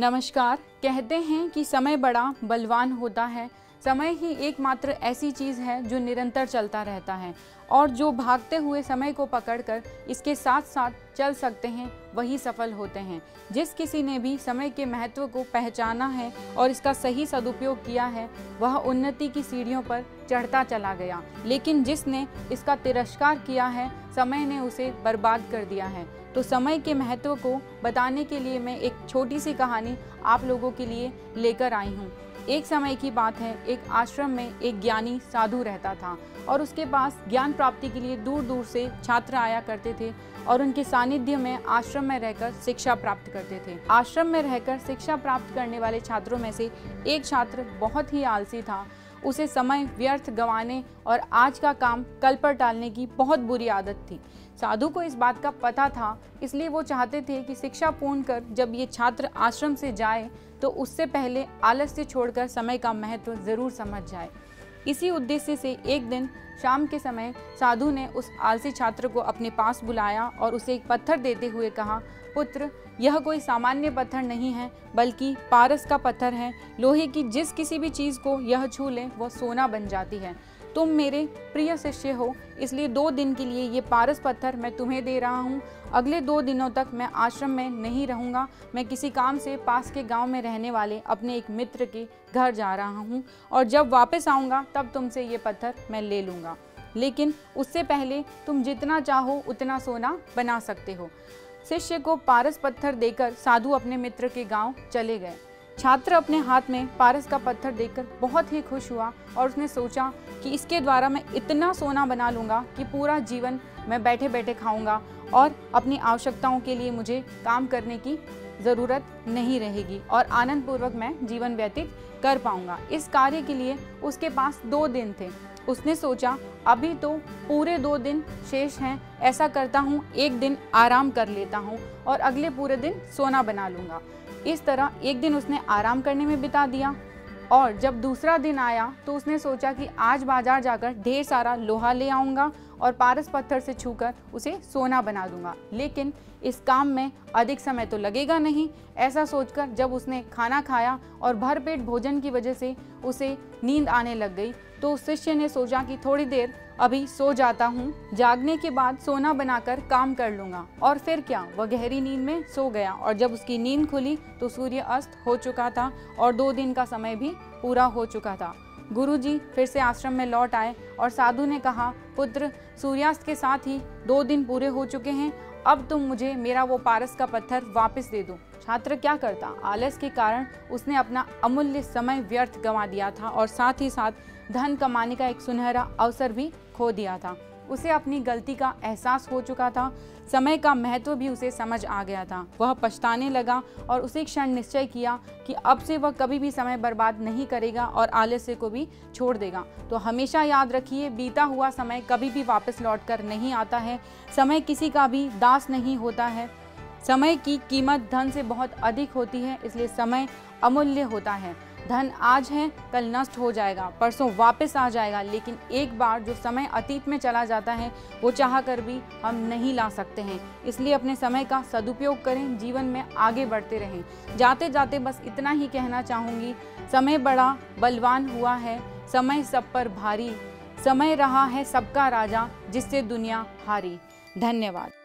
नमस्कार। कहते हैं कि समय बड़ा बलवान होता है। समय ही एकमात्र ऐसी चीज़ है जो निरंतर चलता रहता है और जो भागते हुए समय को पकड़कर इसके साथ साथ चल सकते हैं वही सफल होते हैं। जिस किसी ने भी समय के महत्व को पहचाना है और इसका सही सदुपयोग किया है वह उन्नति की सीढ़ियों पर चढ़ता चला गया, लेकिन जिसने इसका तिरस्कार किया है समय ने उसे बर्बाद कर दिया है। तो समय के महत्व को बताने के लिए मैं एक छोटी सी कहानी आप लोगों के लिए लेकर आई हूँ। एक समय की बात है, एक आश्रम में एक ज्ञानी साधु रहता था और उसके पास ज्ञान प्राप्ति के लिए दूर दूर से छात्र आया करते थे और उनके सानिध्य में आश्रम में रहकर शिक्षा प्राप्त करते थे। आश्रम में रहकर शिक्षा प्राप्त करने वाले छात्रों में से एक छात्र बहुत ही आलसी था। उसे समय व्यर्थ गंवाने और आज का काम कल पर टालने की बहुत बुरी आदत थी। साधु को इस बात का पता था, इसलिए वो चाहते थे कि शिक्षा पूर्ण कर जब ये छात्र आश्रम से जाए तो उससे पहले आलस्य छोड़कर समय का महत्व ज़रूर समझ जाए। इसी उद्देश्य से एक दिन शाम के समय साधु ने उस आलसी छात्र को अपने पास बुलाया और उसे एक पत्थर देते हुए कहा, पुत्र यह कोई सामान्य पत्थर नहीं है बल्कि पारस का पत्थर है। लोहे की जिस किसी भी चीज़ को यह छू ले वह सोना बन जाती है। तुम मेरे प्रिय शिष्य हो, इसलिए 2 दिन के लिए ये पारस पत्थर मैं तुम्हें दे रहा हूँ। अगले 2 दिनों तक मैं आश्रम में नहीं रहूँगा। मैं किसी काम से पास के गांव में रहने वाले अपने एक मित्र के घर जा रहा हूँ और जब वापस आऊँगा तब तुमसे ये पत्थर मैं ले लूँगा, लेकिन उससे पहले तुम जितना चाहो उतना सोना बना सकते हो। शिष्य को पारस पत्थर देकर साधु अपने मित्र के गाँव चले गए। छात्र अपने हाथ में पारस का पत्थर देखकर बहुत ही खुश हुआ और उसने सोचा कि इसके द्वारा मैं इतना सोना बना लूँगा कि पूरा जीवन मैं बैठे बैठे खाऊंगा और अपनी आवश्यकताओं के लिए मुझे काम करने की ज़रूरत नहीं रहेगी और आनंद पूर्वक मैं जीवन व्यतीत कर पाऊंगा। इस कार्य के लिए उसके पास 2 दिन थे। उसने सोचा अभी तो पूरे 2 दिन शेष हैं, ऐसा करता हूँ 1 दिन आराम कर लेता हूँ और अगले पूरे दिन सोना बना लूँगा। इस तरह 1 दिन उसने आराम करने में बिता दिया और जब दूसरा दिन आया तो उसने सोचा कि आज बाज़ार जाकर ढेर सारा लोहा ले आऊँगा और पारस पत्थर से छूकर उसे सोना बना दूंगा, लेकिन इस काम में अधिक समय तो लगेगा नहीं। ऐसा सोचकर जब उसने खाना खाया और भरपेट भोजन की वजह से उसे नींद आने लग गई तो उस शिष्य ने सोचा कि थोड़ी देर अभी सो जाता हूँ, जागने के बाद सोना बनाकर काम कर लूँगा। और फिर क्या, वह गहरी नींद में सो गया और जब उसकी नींद खुली तो सूर्य अस्त हो चुका था और 2 दिन का समय भी पूरा हो चुका था। गुरुजी फिर से आश्रम में लौट आए और साधु ने कहा, पुत्र सूर्यास्त के साथ ही 2 दिन पूरे हो चुके हैं, अब तुम मुझे मेरा वो पारस का पत्थर वापस दे दो। छात्र क्या करता, आलस के कारण उसने अपना अमूल्य समय व्यर्थ गंवा दिया था और साथ ही साथ धन कमाने का एक सुनहरा अवसर भी खो दिया था। उसे अपनी गलती का एहसास हो चुका था, समय का महत्व भी उसे समझ आ गया था। वह पछताने लगा और उसे क्षण निश्चय किया कि अब से वह कभी भी समय बर्बाद नहीं करेगा और आलस्य को भी छोड़ देगा। तो हमेशा याद रखिए, बीता हुआ समय कभी भी वापस लौट कर नहीं आता है। समय किसी का भी दास नहीं होता है। समय की कीमत धन से बहुत अधिक होती है, इसलिए समय अमूल्य होता है। धन आज है, कल नष्ट हो जाएगा, परसों वापस आ जाएगा, लेकिन एक बार जो समय अतीत में चला जाता है वो चाह कर भी हम नहीं ला सकते हैं। इसलिए अपने समय का सदुपयोग करें, जीवन में आगे बढ़ते रहें। जाते जाते बस इतना ही कहना चाहूँगी, समय बड़ा बलवान हुआ है, समय सब पर भारी, समय रहा है सबका राजा जिससे दुनिया हारी। धन्यवाद।